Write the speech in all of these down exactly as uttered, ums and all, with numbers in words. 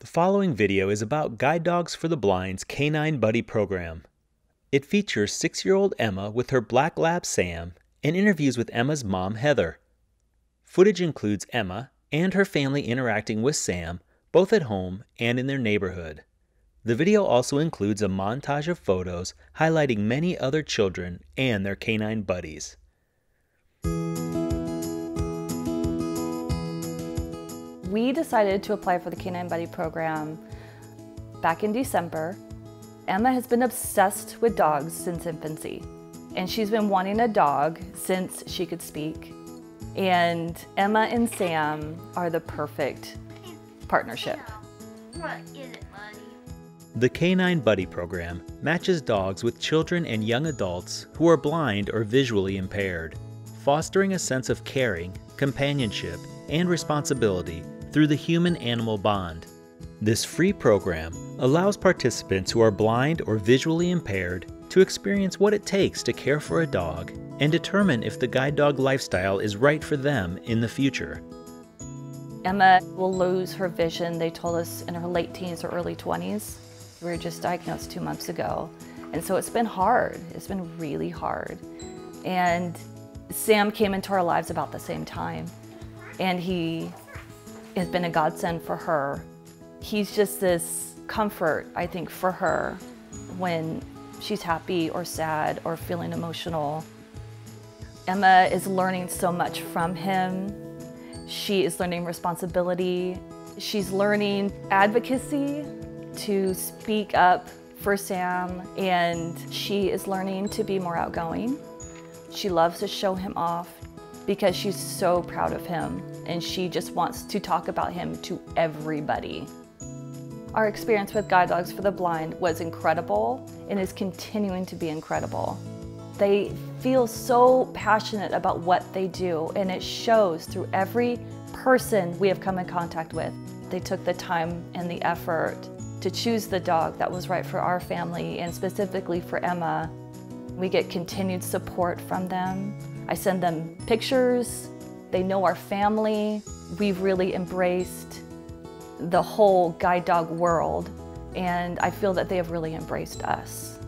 The following video is about Guide Dogs for the Blind's K nine Buddy Program. It features six-year-old Emma with her black lab Sam and interviews with Emma's mom Heather. Footage includes Emma and her family interacting with Sam, both at home and in their neighborhood. The video also includes a montage of photos highlighting many other children and their K nine buddies. We decided to apply for the K nine Buddy Program back in December. Emma has been obsessed with dogs since infancy, and she's been wanting a dog since she could speak. And Emma and Sam are the perfect partnership. What is it, buddy? The K nine Buddy Program matches dogs with children and young adults who are blind or visually impaired, fostering a sense of caring, companionship, and responsibility through the human-animal bond. This free program allows participants who are blind or visually impaired to experience what it takes to care for a dog and determine if the guide dog lifestyle is right for them in the future. Emma will lose her vision, they told us, in her late teens or early twenties. We were just diagnosed two months ago. And so it's been hard. It's been really hard. And Sam came into our lives about the same time. And he has been a godsend for her. He's just this comfort, I think, for her when she's happy or sad or feeling emotional. Emma is learning so much from him. She is learning responsibility. She's learning advocacy to speak up for Sam, and she is learning to be more outgoing. She loves to show him off, because she's so proud of him and she just wants to talk about him to everybody. Our experience with Guide Dogs for the Blind was incredible and is continuing to be incredible. They feel so passionate about what they do, and it shows through every person we have come in contact with. They took the time and the effort to choose the dog that was right for our family and specifically for Emma. We get continued support from them. I send them pictures, they know our family. We've really embraced the whole guide dog world, and I feel that they have really embraced us.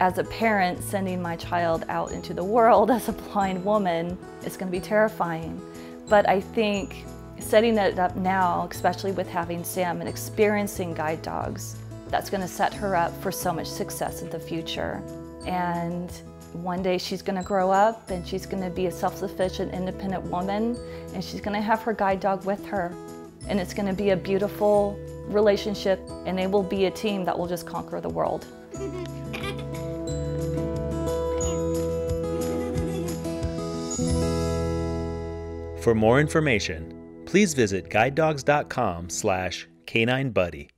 As a parent, sending my child out into the world as a blind woman is going to be terrifying, but I think setting it up now, especially with having Sam and experiencing guide dogs, that's going to set her up for so much success in the future. And one day she's going to grow up and she's going to be a self-sufficient, independent woman, and she's going to have her guide dog with her. And it's going to be a beautiful relationship, and they will be a team that will just conquer the world. For more information, please visit guide dogs dot com slash K nine buddy.